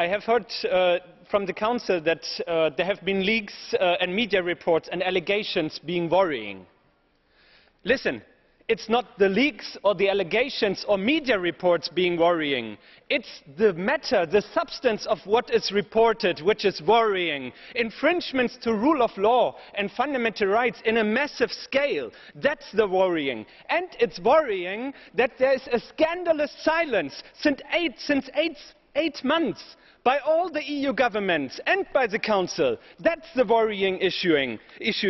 I have heard from the Council that there have been leaks and media reports and allegations being worrying. Listen, it's not the leaks or the allegations or media reports being worrying. It's the matter, the substance of what is reported, which is worrying. Infringements to rule of law and fundamental rights in a massive scale. That's the worrying. And it's worrying that there is a scandalous silence since eight months by all the EU governments and by the Council. That's the worrying issue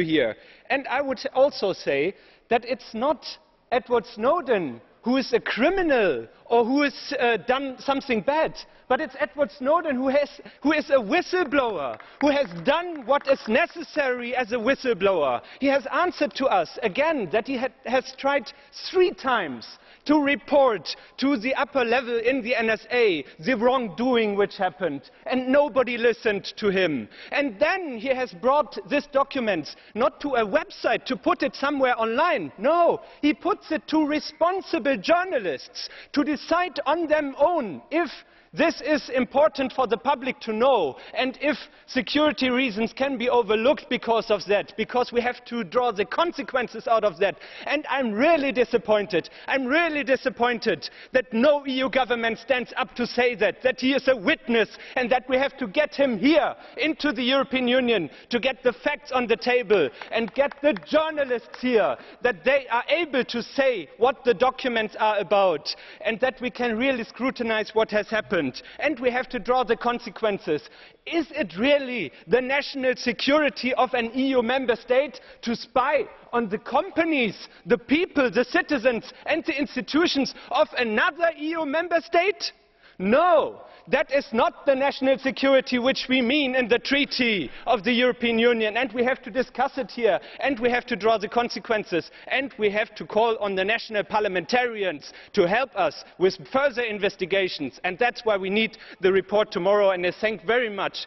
here. And I would also say that it's not Edward Snowden who is a criminal or who has done something bad, but it's Edward Snowden who is a whistleblower, who has done what is necessary as a whistleblower. He has answered to us again that he has tried 3 times to report to the upper level in the NSA the wrongdoing which happened, and nobody listened to him. And then he has brought this document not to a website to put it somewhere online. No, he puts it to responsible journalists to decide on their own if this is important for the public to know and if security reasons can be overlooked because of that, because we have to draw the consequences out of that. And I'm really disappointed. I'm really disappointed that no EU government stands up to say that he is a witness and that we have to get him here into the European Union to get the facts on the table and get the journalists here, that they are able to say what the documents are about and that we can really scrutinize what has happened. And we have to draw the consequences. Is it really the national security of an EU member state to spy on the companies, the people, the citizens and the institutions of another EU member state? No, that is not the national security which we mean in the Treaty of the European Union, and we have to discuss it here, and we have to draw the consequences, and we have to call on the national parliamentarians to help us with further investigations, and that's why we need the report tomorrow, and I thank very much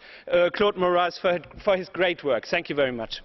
Claude Moraes for his great work. Thank you very much.